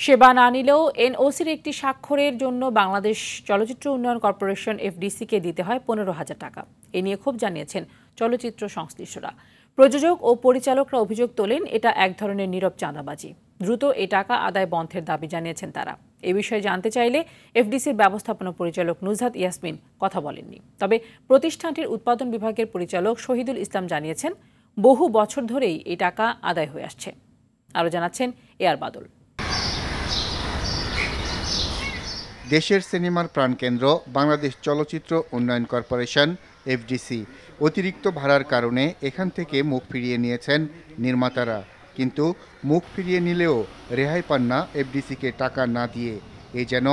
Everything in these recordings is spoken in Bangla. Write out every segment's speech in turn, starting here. सेवा ना निलेও एनओसिर एक स्वाक्षरेर जोन्नो बांग्लादेश चलचित्र उन्नयन कर्पोरेशन एफडिसी के दीते हैं 15,000 टाका। ए निये खूब जानिয়েছেন चलचित्र संश्लिष्टरा। प्रयोजक और परिचालकरा अभियोग तोलेन एटा एक धरनेर नीरब चाँदाबाजी। द्रुत ए टाका आदाय बन्धेर दाबी जानिয়েছেন तारा। ए विषये जानते चाइले एफडिसिर व्यवस्थापना परिचालक नुजहात यासमिन कथा बोलेननि। तबे प्रतिष्ठानटिर उत्पादन विभागेर परिचालक शहीदुल इस्लाम जानिয়েছেন बहु बछर धरेई ए टाका आदाय हये आसछे। आरो जानाচ্ছেন एआर बादल। देशेर सिनेमार प्राणकेंद्र बांग्लादेश चलचित्र उन्नयन कर्पोरेशन एफडिसी अतिरिक्त भाड़ार कारणे एखान थेके मुख फिरिये नियेछेन निर्मातारा। किन्तु मुख फिरिये निलेও रेहाई पान ना एफडिसी के टाका ना दिए। ए जेन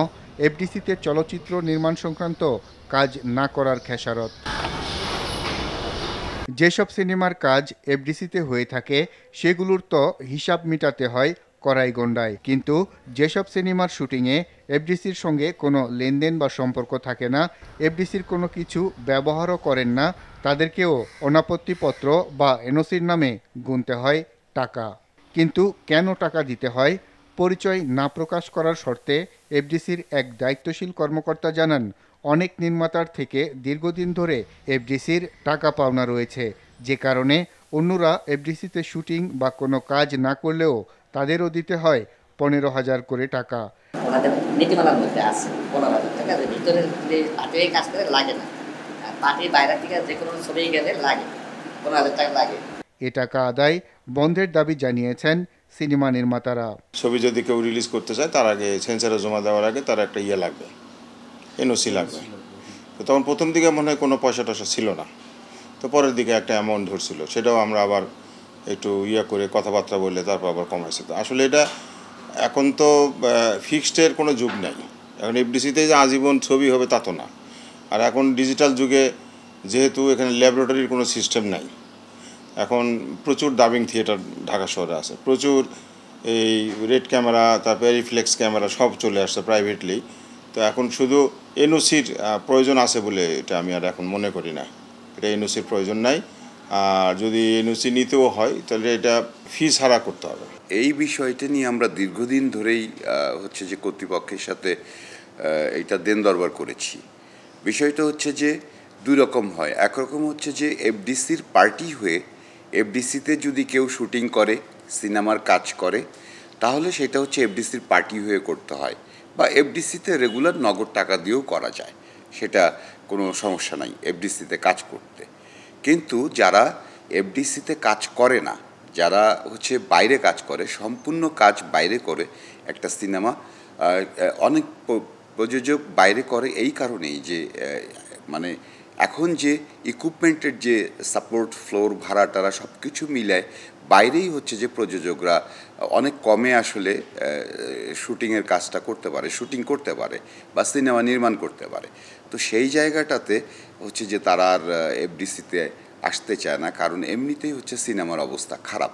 एफडिसी ते चलचित्र निर्माण संक्रांत काज ना करार खेसारत। जेसब सिनेमार काज एफडिसी ते हये थाके सेगुलोर तो हिसाब मेटाते हय कराईगंडाय। किन्तु जेसब सिनेमार शुटिंगे एफडिसिर संगे कोनो लेनदेन बा सम्पर्क थाके ना, एफडिसिर कोनो किछु व्यवहारও करेन ना, तादेरकेও अनापत्तिपत्र बा एनओसिर नामे गुनते हय टाका। किन्तु केन टाका दिते हय परिचय ना प्रकाश करार शर्ते एफडिसिर एक दायित्वशील कर्मकर्ता जानान अनेक निर्मातार थेके दीर्घदिन धरे एफडिसिर टाका पावना रयेछे, जे कारणे अन्यरा एफडिसिते शुटिंग बा कोनो काज ना करलेও তাদেরও দিতে হয় 15,000 করে টাকা। আমাদের নীতিমালা মধ্যে আছে 15,000 টাকা, এর ভিতরে যে পার্টির কাজ করে লাগে না, পার্টির বাইরে থেকে যে কোনো ছবি গেলে লাগে 15,000 টাকা লাগে। এই টাকা আদায় বন্ধের দাবি জানিয়েছেন সিনেমা নির্মাতারা। ছবি যদি কেউ রিলিজ করতে চায় তার আগে সেন্সরে জমা দেওয়ার আগে তার একটা ইয়া লাগবে, এনওসি লাগবে। তো তখন প্রথম দিকে মনে হয় কোনো পয়সা টসা ছিল না, তো পরের দিকে একটা অ্যামাউন্ট ধরছিল, সেটাও আমরা আবার একটু ইয়া করে কথাবার্তা বললে তারপর আবার কমাইছে। তো আসলে এটা এখন তো ফিক্সডের কোনো যুগ নাই, এখন এফডিসিতে যে আজীবন ছবি হবে তা তো না। আর এখন ডিজিটাল যুগে যেহেতু এখানে ল্যাবরেটরির কোনো সিস্টেম নাই, এখন প্রচুর ডাবিং থিয়েটার ঢাকা শহরে আছে, প্রচুর এই রেড ক্যামেরা তারপরে রিফ্লেক্স ক্যামেরা সব চলে আসছে প্রাইভেটলি। তো এখন শুধু এনওসির প্রয়োজন আছে বলে এটা আমি আর এখন মনে করি না, এটা এনওসির প্রয়োজন নাই। আর যদি এনওসি নিতেও হয় তাহলে এটা ফি ছাড়া করতে হবে। এই বিষয়টা নিয়ে আমরা দীর্ঘদিন ধরেই হচ্ছে যে কর্তৃপক্ষের সাথে এটা দেন দরবার করেছি। বিষয়টা হচ্ছে যে দুই রকম হয়, একরকম হচ্ছে যে এফডিসির পার্টি হয়ে এফডিসিতে যদি কেউ শুটিং করে সিনেমার কাজ করে তাহলে সেটা হচ্ছে এফডিসির পার্টি হয়ে করতে হয়, বা এফডিসিতে রেগুলার নগদ টাকা দিয়েও করা যায়, সেটা কোনো সমস্যা নাই এফডিসিতে কাজ করতে। কিন্তু যারা এফডিসিতে কাজ করে না, যারা হচ্ছে বাইরে কাজ করে, সম্পূর্ণ কাজ বাইরে করে, একটা সিনেমা অনেক প্রযোজক বাইরে করে এই কারণেই যে মানে এখন যে ইকুইপমেন্টের যে সাপোর্ট ফ্লোর ভাড়া টাড়া সব কিছু মিলায় বাইরেই হচ্ছে যে প্রযোজকরা অনেক কমে আসলে শুটিংয়ের কাজটা করতে পারে, শুটিং করতে পারে বা সিনেমা নির্মাণ করতে পারে। তো সেই জায়গাটাতে হচ্ছে যে তারা আর এফডিসিতে আসতে চায় না, কারণ এমনিতেই হচ্ছে সিনেমার অবস্থা খারাপ।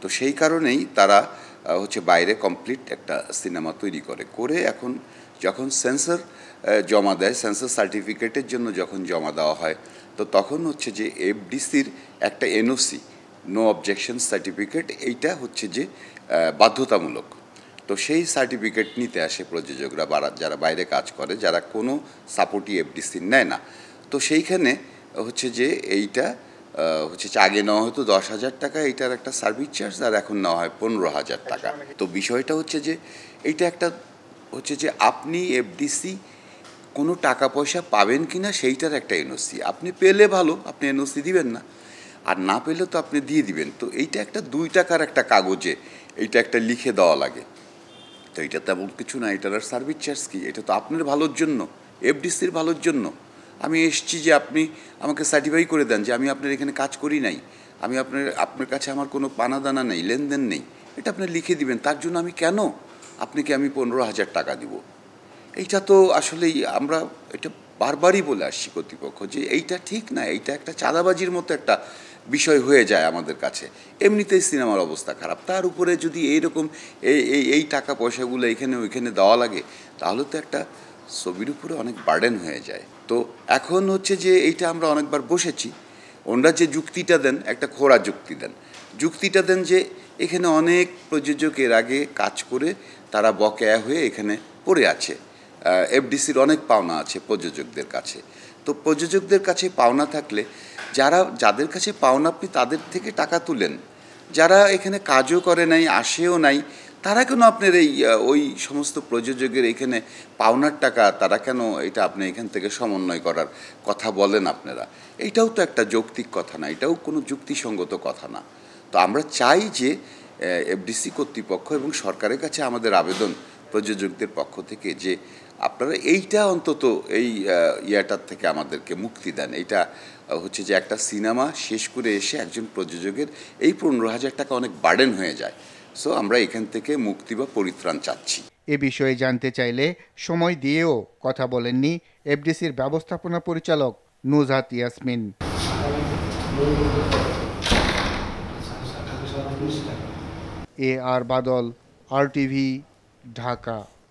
তো সেই কারণেই তারা হচ্ছে বাইরে কমপ্লিট একটা সিনেমা তৈরি করে করে এখন যখন সেন্সর জমা দেয়, সেন্সর সার্টিফিকেটের জন্য যখন জমা দেওয়া হয় তো তখন হচ্ছে যে এফডিসির একটা এনওসি, নো অবজেকশন সার্টিফিকেট, এইটা হচ্ছে যে বাধ্যতামূলক। তো সেই সার্টিফিকেট নিতে আসে প্রযোজকরা যারা বাইরে কাজ করে, যারা কোনো সাপোর্টই এফডিসি নেয় না। তো সেইখানে হচ্ছে যে এইটা হচ্ছে আগে নেওয়া হয়তো 10,000 টাকা এইটার একটা সার্ভিস চার্জ, আর এখন নেওয়া হয় 15,000 টাকা। তো বিষয়টা হচ্ছে যে এইটা একটা হচ্ছে যে আপনি এফডিসি কোনো টাকা পয়সা পাবেন কি না সেইটার একটা এনওসি, আপনি পেলে ভালো, আপনি এনওসি দিবেন না, আর না পেলে তো আপনি দিয়ে দিবেন। তো এইটা একটা 2 টাকার একটা কাগজে এইটা একটা লিখে দেওয়া লাগে। তো এইটা তেমন কিছু না, এটার আর সার্ভিস চার্জ কি, এটা তো আপনার ভালোর জন্য, এফডিসির ভালোর জন্য। আমি এসেছি যে আপনি আমাকে সার্টিফাই করে দেন যে আমি আপনার এখানে কাজ করি নাই, আমি আপনার কাছে আমার কোনো পানাদানা নেই, লেনদেন নেই, এটা আপনি লিখে দিবেন, তার জন্য আমি কেন আপনাকে আমি 15,000 টাকা দিব? এইটা তো আসলেই আমরা এটা বারবারই বলে আসছি কর্তৃপক্ষ যে এইটা ঠিক না, এইটা একটা চাঁদাবাজির মতো একটা বিষয় হয়ে যায় আমাদের কাছে। এমনিতেই সিনেমার অবস্থা খারাপ, তার উপরে যদি এইরকম এই টাকা পয়সাগুলো এখানে ওইখানে দেওয়া লাগে তাহলে তো একটা ছবির উপরে অনেক বার্ডেন হয়ে যায়। তো এখন হচ্ছে যে এইটা আমরা অনেকবার বসেছি, ওনারা যে যুক্তিটা দেন, একটা খোঁড়া যুক্তি দেন, যুক্তিটা দেন যে एखे अनेक प्रयोजकेर आगे काज करे तारा बकेया हुए एखाने पड़े आछे। एफडिसिर अनेक पावना आछे प्रयोजकदेर काछे। तो प्रयोजकदेर काछे पावना थाकले जारा जादेर काछे पावना आपनि तादेर थेके टाका तुलेन, যারা এখানে কাজও করে নাই আসেও নাই তারা কেন আপনার এই ওই সমস্ত প্রযোজকের এখানে পাওনার টাকা তারা কেন এটা আপনি এখান থেকে সমন্বয় করার কথা বলেন আপনারা? এইটাও তো একটা যৌক্তিক কথা না, এটাও কোনো যুক্তিসঙ্গত কথা না। তো আমরা চাই যে এফডিসি কর্তৃপক্ষ এবং সরকারের কাছে আমাদের আবেদন প্রযোজকদের পক্ষ থেকে যে আপনারা এইটা অন্তত এই ইয়াটার থেকে আমাদেরকে মুক্তি দেন। এইটা হচ্ছে যে একটা সিনেমা শেষ করে এসে একজন প্রযোজকের এই 15,000 টাকা অনেক বার্ডেন হয়ে যায়। সো আমরা এখান থেকে মুক্তি বা পরিত্রাণ চাচ্ছি। এ বিষয়ে জানতে চাইলে সময় দিয়েও কথা বলেননি এফডিসির ব্যবস্থাপনা পরিচালক নুজহাত ইয়াসমিন। AR বাদল, RTV, ঢাকা।